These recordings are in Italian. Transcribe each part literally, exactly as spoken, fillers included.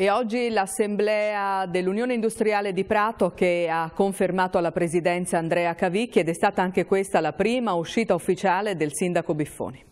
E oggi l'Assemblea dell'Unione Industriale di Prato, che ha confermato alla presidenza Andrea Cavicchi, ed è stata anche questa la prima uscita ufficiale del sindaco Biffoni.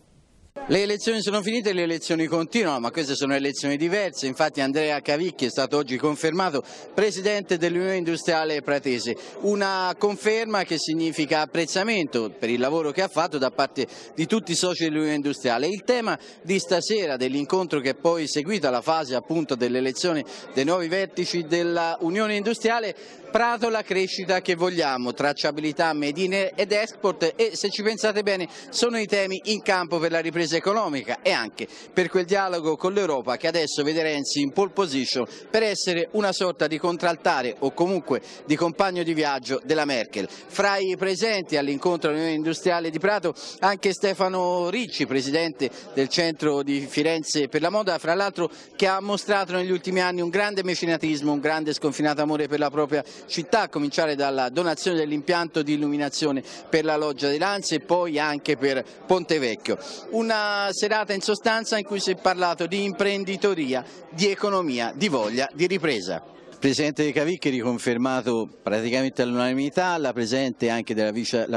Le elezioni sono finite e le elezioni continuano, ma queste sono elezioni diverse. Infatti Andrea Cavicchi è stato oggi confermato presidente dell'Unione Industriale Pratese, una conferma che significa apprezzamento per il lavoro che ha fatto da parte di tutti i soci dell'Unione Industriale. Il tema di stasera, dell'incontro che è poi seguita la fase appunto dell'elezione dei nuovi vertici dell'Unione Industriale: Prato, la crescita che vogliamo, tracciabilità, made in ed export, e se ci pensate bene sono i temi in campo per la ripresa economica e anche per quel dialogo con l'Europa che adesso vede Renzi in pole position per essere una sorta di contraltare o comunque di compagno di viaggio della Merkel. Fra i presenti all'incontro dell'Unione Industriale di Prato anche Stefano Ricci, presidente del centro di Firenze per la moda, fra l'altro che ha mostrato negli ultimi anni un grande mecenatismo, un grande sconfinato amore per la propria città, a cominciare dalla donazione dell'impianto di illuminazione per la Loggia dei Lanzi e poi anche per Ponte Vecchio. Una serata in sostanza in cui si è parlato di imprenditoria, di economia, di voglia di ripresa. Il presidente Cavicchi riconfermato praticamente all'unanimità, la, la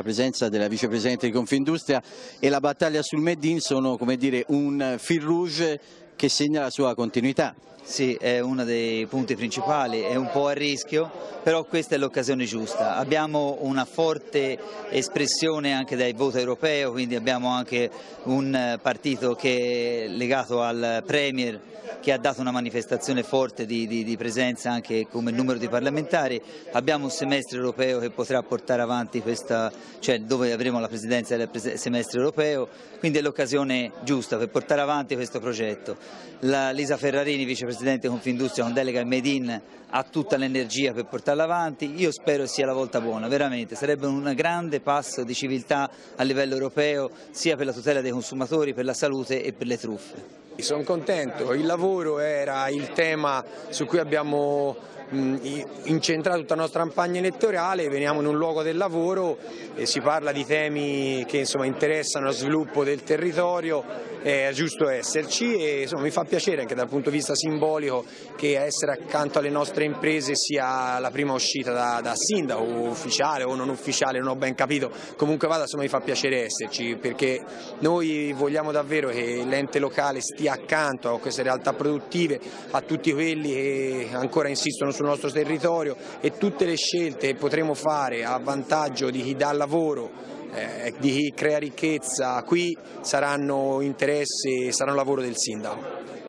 presenza della vicepresidente di Confindustria e la battaglia sul Made in sono, come dire, un fil rouge che segna la sua continuità. Sì, è uno dei punti principali, è un po' a rischio, però questa è l'occasione giusta. Abbiamo una forte espressione anche dal voto europeo, quindi abbiamo anche un partito che è legato al Premier, che ha dato una manifestazione forte di, di, di presenza anche come numero di parlamentari. Abbiamo un semestre europeo che potrà portare avanti questa, cioè dove avremo la presidenza del semestre europeo, quindi è l'occasione giusta per portare avanti questo progetto. La Lisa Ferrarini, vicepresidente Presidente Confindustria, con delega al Made in, ha tutta l'energia per portarla avanti. Io spero sia la volta buona, veramente sarebbe un grande passo di civiltà a livello europeo, sia per la tutela dei consumatori, per la salute e per le truffe. Sono contento, il lavoro era il tema su cui abbiamo incentrato tutta la nostra campagna elettorale. Veniamo in un luogo del lavoro e si parla di temi che insomma interessano lo sviluppo del territorio, è giusto esserci e insomma mi fa piacere anche dal punto di vista simbolico che essere accanto alle nostre imprese sia la prima uscita da, da sindaco, ufficiale o non ufficiale, non ho ben capito, comunque vada, insomma mi fa piacere esserci perché noi vogliamo davvero che l'ente locale stia accanto a queste realtà produttive, a tutti quelli che ancora insistono su sul nostro territorio, e tutte le scelte che potremo fare a vantaggio di chi dà lavoro, eh, di chi crea ricchezza qui, saranno interesse, saranno lavoro del sindaco.